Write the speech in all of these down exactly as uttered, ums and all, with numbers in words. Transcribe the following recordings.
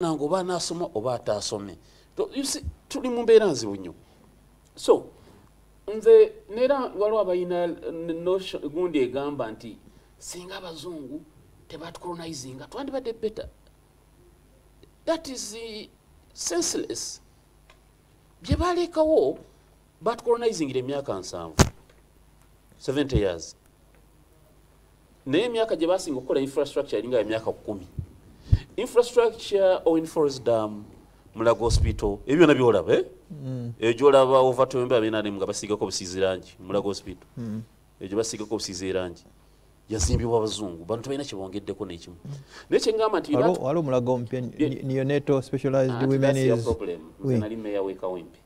nango bana asoma oba atasome to you see tuli mumbeera nzibu nnyo so nze nera waliwo abayina notion gundi egamba nti singa abazungu tebatukolonizinga twandibadde better. That is senseless. Bye baleekawo batukolonizingira emyaka nsanvu seventy years naye emyaka gye basinga okukola infrastructure eringa emyaka kumi. Infrastructure or in Forest Dam, Mulago Hospital. If you know about it, if you have over two hundred million, you must see the cops is range. Mulago Hospital. If you must see the cops is range. Yasimbi wabazungu. Bantu ina chivongede konechimu. Nechenga mati. Alo, alo Mulago Mpen. Neonatal specialized women is. Problem. Zanali meya weka wimpi.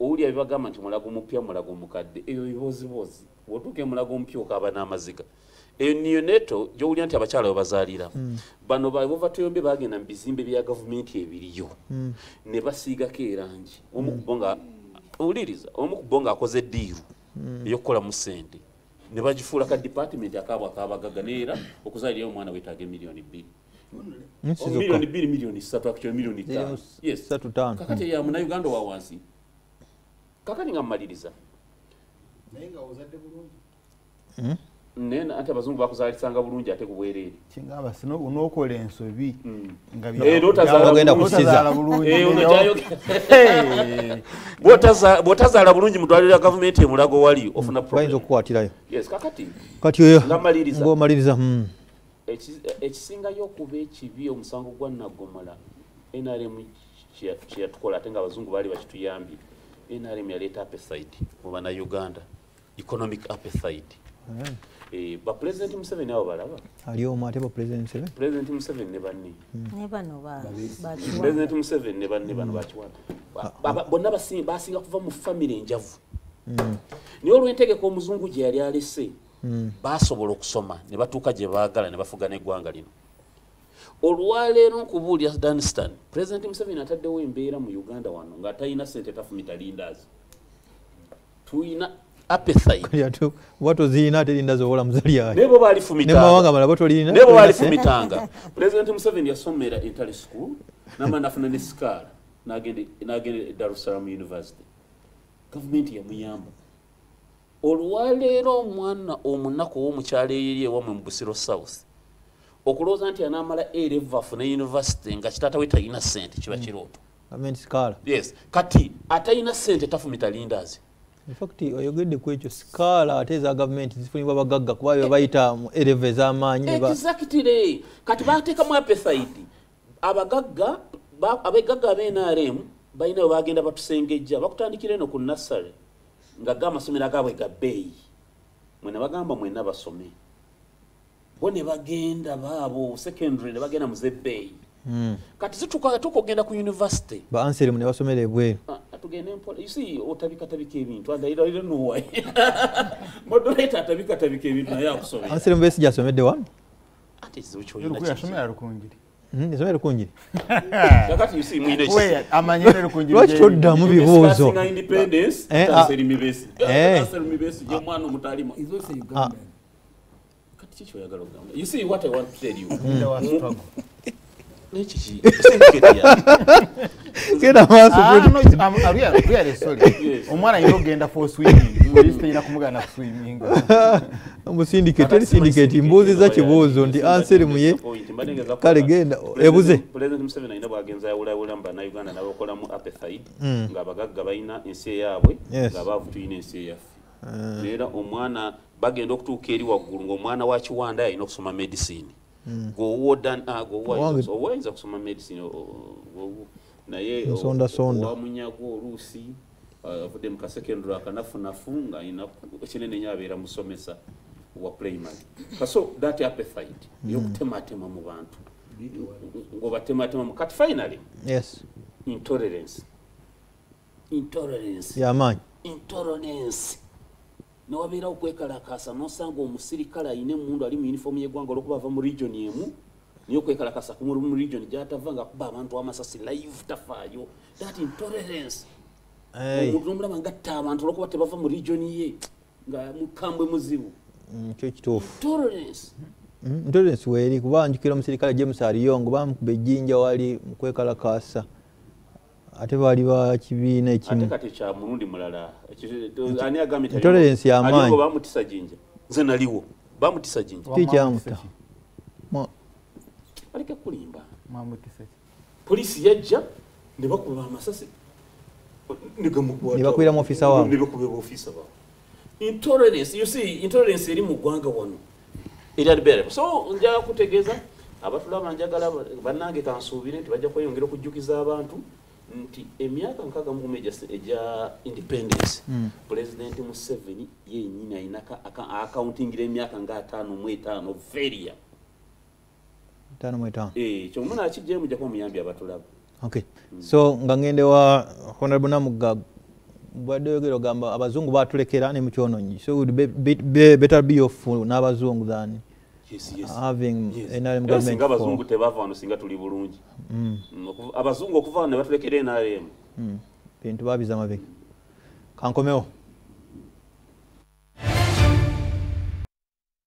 Ouli aviva gama nti Mulago Mpya Mulago Mukade. Eyo ivozi vozi. Watuke Mulago Mpya okabana amazika. E neonatal jowuli anti abachala wabazalira mm. bano ba over twembe bagenda bizimbe bya government ebiriyo mm. ne basiga kerangi omukubonga mm. uliriza omukubonga akoze diru mm. yokola musende ne bajifula ka department akabwa akabagaganera okuzalira omwana wetage milioni bbiri mm. milioni bbiri milioni satu actually milioni tano yes satu tano kakati mm. ya muna Uganda wa wansi kakati ngamaliriza nenga ozadde bulungi mm. nena ate bazungu bakuzalisanga bulungi ate kuwerere kingaba sino unokola ensobi ngabi eh lotazala agenda kusiza eh unojayo botaza botazala bulungi mudwalira government emulago wali ofuna province okuwatirayo yes kakati kati yo ngamaliriza ngomaliriza hmm ekisinga yo kube ekibi omusango gwa nagomola N R M chia tukola ate nga bazungu bali bakituyambi N R M yaleta appetite mu bana Uganda economic appetite. Mm. Eh, but President Museveni never balaba. Are you mad about President Museveni? President Museveni never ni. Never no ba. President Museveni never never no bachiwana. Baba bonna basinga basinga kuva mu family njavu. Mm. Ni olwentege ko muzungu je yali alese. Mm. Basobola okusoma ne batuuka je baagala ne bafuga ne gwanga lino. Olwaleero nkubulya Danistan. President Museveni ataddewo embeera mu Uganda wano nga tayina sente tafumita lindazi. Tuina appetite. What was he not in the world? Never bali fumitanga. Never bali fumitanga. President Museveni yasomera Interi School, n'amanafuna ne Scar, n'agende n'agende Dar es Salaam University. Government ya muyamba. Olwaleero omwana omunako omukyala eri ewamwe mu Busiro South. Okulooza nti anamala A level afuna university nga kitata we tayina ssente kiba kirooto. Government Scar. Yes. Kati atayina ssente tafumita lindazi. In fact, you get the question. Scala, it is a government. This is what we are going to fight. Exactly. Katibate kama apetite. Abagaga, abagaga bena rem, baina wagenda batusengeja. Bakutandikire no kunasare. Ngaga masomera gawe gabe. Mwe nabagamba mwe nabasome. Bo ne bagenda babo secondary ne bagenda muzebe. Mm. Kati zituka tukogenda ku university. Ba answer mwe basomere bwe. You see, otabika tabika ebintu and I don't know why. Moderator atabika tabika ebintu na yakusomera. Answer mbe sijasomedde wan. Ati zicho yina. Yasomera rukungiri. Mhm, yasomera rukungiri. Kakati you see mwine. Wewe amanyere rukungiri. Lwaki todda mu bibuzo. Singa independence, answer mibesi. Answer mibesi je mwana mutalima. Izo se Uganda. Kati chicho yagalo Uganda. You see what I want to tell you. Nechichi. Keda maso I'm really really sorry. Omwana yogenda for swimming. Liste ina kumugana swimming. Mu syndicate, tell syndicate imbuzi za kibuzo ndi answer muye. Kale genda ebuze. President Museveni ina bwagenza ya ula ula mba na Uganda na bakola mu appetite nga bagagga bayina ensi yabwe nga bavutu ina ensi yaffe. Era omwana bagenda okutuuka eri waggulu ng'omwana wa Kiwanda ayina okusoma medicine. Go wodan ago wise owenza kusoma medicine na ye sonda sonda omunyago rusi avude mu secondary akanafuna funga ina chenene nyabera musomesa wa primary so that appetite yokutematema mu bantu ngo batematema mu kat finally yes intolerance intolerance ya man intolerance no wabira okwekalakasa nosanga omusirikala ine mundu ali mu uniform yegwanga lokuba ava mu region yemu niyo kwekalakasa ku mu region jatavanga kuba abantu amasasi live tafayo that intolerance eh omuntu manga tabantu lokuba tebava mu region ye nga mukambwe muzibu ncho kitofu intolerance Mtoto nisuweli kuwa njukilo msirikala James Ariongo ba mkubejinja wali mkwekala kasa ateva wali wa chivine chini atekati cha munundi mulala ania gami tariwa mtoto nisi ya mani aliongo ba mutisa jinja zena liwo ba mutisa jinja ticha mta alike kulimba polisi yaja nibakuwa masasi nibakuwa mwafisa wao nibakuwa mwafisa wao intolerance you see intolerance eri mugwanga wano Iliad better. So njala kutegeza abatulaba njagala banange tansuubire nti bajja kweyongera okujukiza abantu nti emyaka nkaga mu meja eja independence. Mm. President Museveni yennyini ayinaka accounting emyaka nga tano mu tano failure. Tano mu tano. Eh, kyo muna akije mujja kwa muyambi abatulaba. Okay. Mm. So ngangende wa Honorable Namugaga Bwadogero gamba abazungu batulekera ne muchono nyi so would be, be, be better be of n'abazungu than yes yes having yes. An N R M government singa abazungu tebava no singa tuli bulungi mm. Abazungu okuvana batulekera N R M mm. Bintu babiza mabeki kankomeo.